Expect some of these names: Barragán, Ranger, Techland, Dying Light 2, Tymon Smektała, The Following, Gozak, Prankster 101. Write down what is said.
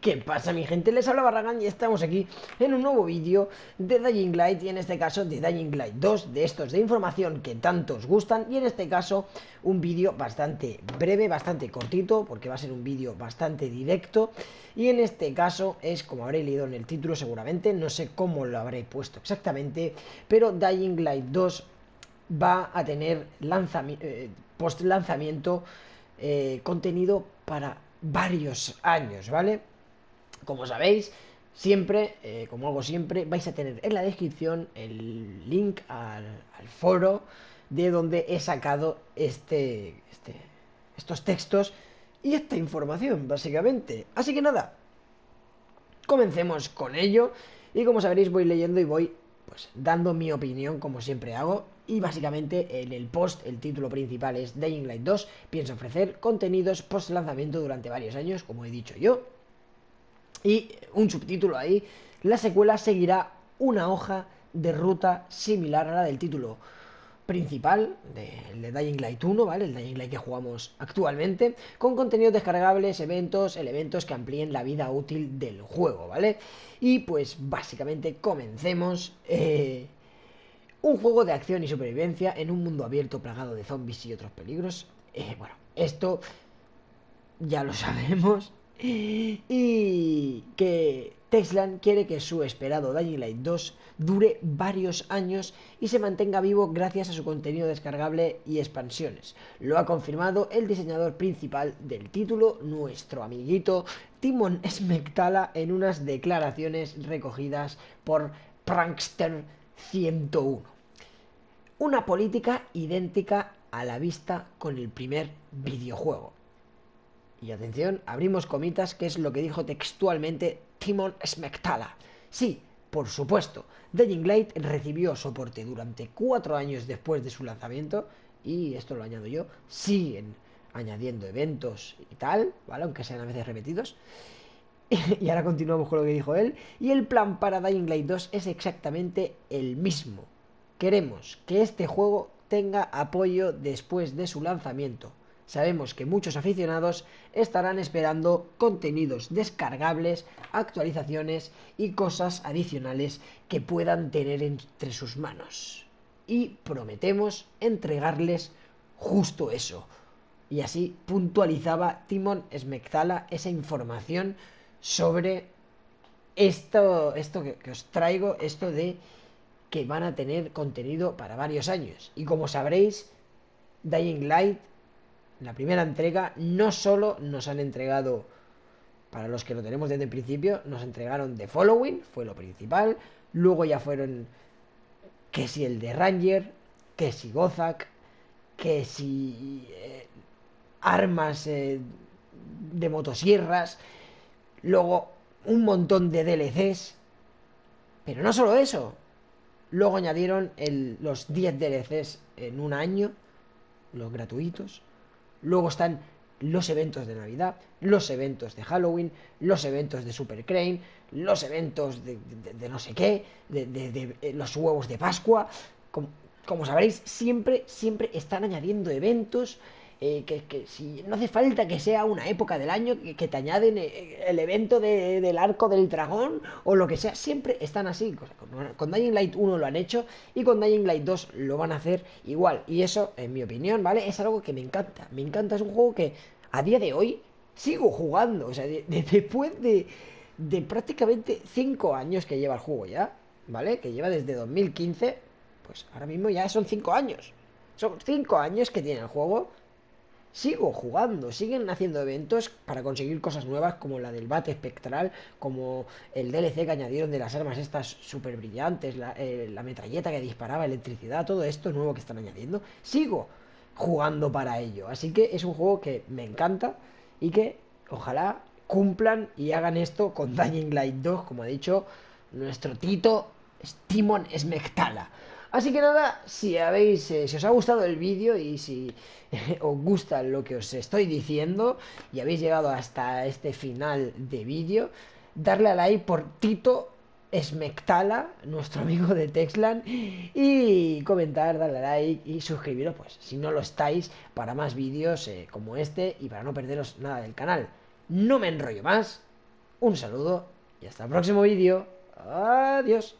¿Qué pasa, mi gente? Les habla Barragán y estamos aquí en un nuevo vídeo de Dying Light, y en este caso de Dying Light 2, de estos de información que tanto os gustan. Y en este caso un vídeo bastante breve, bastante cortito, porque va a ser un vídeo bastante directo. Y en este caso es, como habréis leído en el título seguramente, no sé cómo lo habré puesto exactamente, pero Dying Light 2 va a tener post lanzamiento contenido para varios años, ¿vale? Como sabéis, siempre, como hago siempre, vais a tener en la descripción el link al foro de donde he sacado estos textos y esta información, básicamente. Así que nada, comencemos con ello. Y como sabréis, voy leyendo y voy pues dando mi opinión, como siempre hago. Y básicamente en el post, el título principal es Dying Light 2 piensa ofrecer contenidos post lanzamiento durante varios años, como he dicho yo. Y un subtítulo ahí: la secuela seguirá una hoja de ruta similar a la del título principal, de Dying Light 1, ¿vale? El Dying Light que jugamos actualmente, con contenidos descargables, elementos que amplíen la vida útil del juego, ¿vale? Y pues básicamente comencemos. Un juego de acción y supervivencia en un mundo abierto plagado de zombies y otros peligros. Bueno, esto ya lo sabemos. Y que Techland quiere que su esperado Dying Light 2 dure varios años y se mantenga vivo gracias a su contenido descargable y expansiones. Lo ha confirmado el diseñador principal del título, nuestro amiguito Tymon Smektała, en unas declaraciones recogidas por Prankster 101. Una política idéntica a la vista con el primer videojuego. Y atención, abrimos comitas, que es lo que dijo textualmente Tymon Smektała. Sí, por supuesto, Dying Light recibió soporte durante 4 años después de su lanzamiento, y esto lo añado yo, siguen añadiendo eventos y tal, ¿vale? Aunque sean a veces repetidos. Y ahora continuamos con lo que dijo él. Y el plan para Dying Light 2 es exactamente el mismo. Queremos que este juego tenga apoyo después de su lanzamiento. Sabemos que muchos aficionados estarán esperando contenidos descargables, actualizaciones y cosas adicionales que puedan tener entre sus manos. Y prometemos entregarles justo eso. Y así puntualizaba Tymon Smektała esa información sobre esto que os traigo, esto de que van a tener contenido para varios años. Y como sabréis, Dying Light, la primera entrega, no solo nos han entregado, para los que lo tenemos desde el principio, nos entregaron The Following, fue lo principal, luego ya fueron que si el de Ranger, que si Gozak, que si armas de motosierras. Luego un montón de DLCs. Pero no solo eso. Luego añadieron los 10 DLCs en un año, los gratuitos. Luego están los eventos de Navidad, los eventos de Halloween, los eventos de Super Crane, los eventos de no sé qué, de los huevos de Pascua. Como sabréis, siempre están añadiendo eventos. Que si no hace falta que sea una época del año, que te añaden el evento del arco del dragón o lo que sea, siempre están así. Con Dying Light 1 lo han hecho y con Dying Light 2 lo van a hacer igual. Y eso, en mi opinión, ¿vale? Es algo que me encanta. Me encanta, es un juego que a día de hoy sigo jugando. O sea, después de prácticamente 5 años que lleva el juego ya, ¿vale? Que lleva desde 2015, pues ahora mismo ya son 5 años. Son 5 años que tiene el juego. Sigo jugando, siguen haciendo eventos para conseguir cosas nuevas, como la del bate espectral, como el DLC que añadieron de las armas estas súper brillantes, la metralleta que disparaba electricidad, todo esto nuevo que están añadiendo. Sigo jugando para ello, así que es un juego que me encanta y que ojalá cumplan y hagan esto con Dying Light 2, como ha dicho nuestro tito Tymon Smektała. Así que nada, si os ha gustado el vídeo y si os gusta lo que os estoy diciendo y habéis llegado hasta este final de vídeo, darle a like por Tito Smektała, nuestro amigo de Techland, y comentar, darle a like y suscribiros, pues si no lo estáis, para más vídeos como este y para no perderos nada del canal. No me enrollo más, un saludo y hasta el próximo vídeo. Adiós.